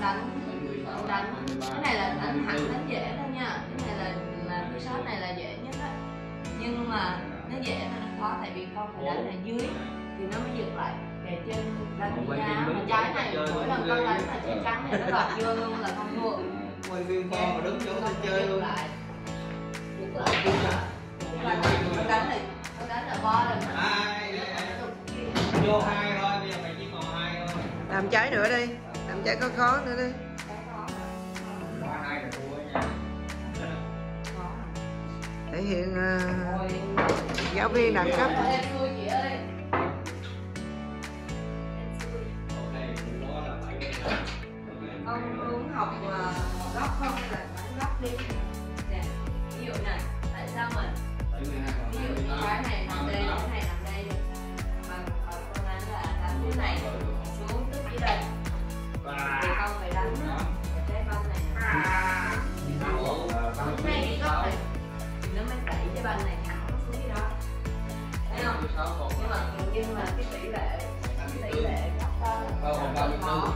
đánh cái này là đánh thẳng đánh dễ thôi nha, cái này là cái shot này là dễ nhất á, nhưng mà nó dễ nó khó tại vì con phải đánh ở dưới thì nó mới dừng lại. Để trên đánh giá mà trái này mỗi lần con đánh là trái trắng này nó bật vô luôn là con thua. Ngoài viên con mà đứng chỗ nó chơi luôn lại. Đánh là bo rồi. Vô hai thôi, bây giờ mày chỉ còn hai thôi. Làm trái nữa đi, làm trái có khó nữa đi. Thể hiện giáo viên đẳng cấp. Ông muốn học góc không là đánh góc đi. Nè, ví dụ này, tại sao mà ví dụ như cái này nằm đây được. Mà ở con đánh là đánh cái này xuống tức dưới đây. Thì không phải đánh cái banh này. Cái này đi góc này thì nó mới đẩy cái banh này thẳng xuống dưới đó. Thấy không? Nhưng mà cái tỷ lệ góc đó là khó. Không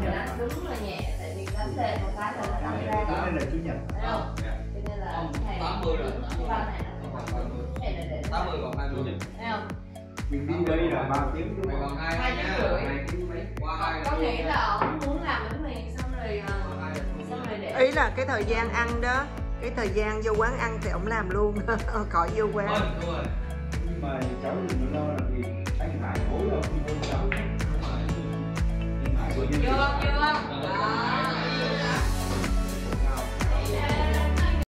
phải đánh đúng là nhẹ, tại vì đánh lên một cái là nó ra đó. Thấy không? Cho nên là cái này là để 80 còn 20. Thấy không? Mình đi là 3 tiếng đúng không? 2 tiếng rưỡi. Có nghĩa là ông muốn làm bánh mì xong rồi để... Ý là cái thời gian ăn đó, cái thời gian vô quán ăn thì ông làm luôn, khỏi vô quán. Nhưng mà cháu đừng lo là vì anh Hải cố là không vô cháu. Chưa không?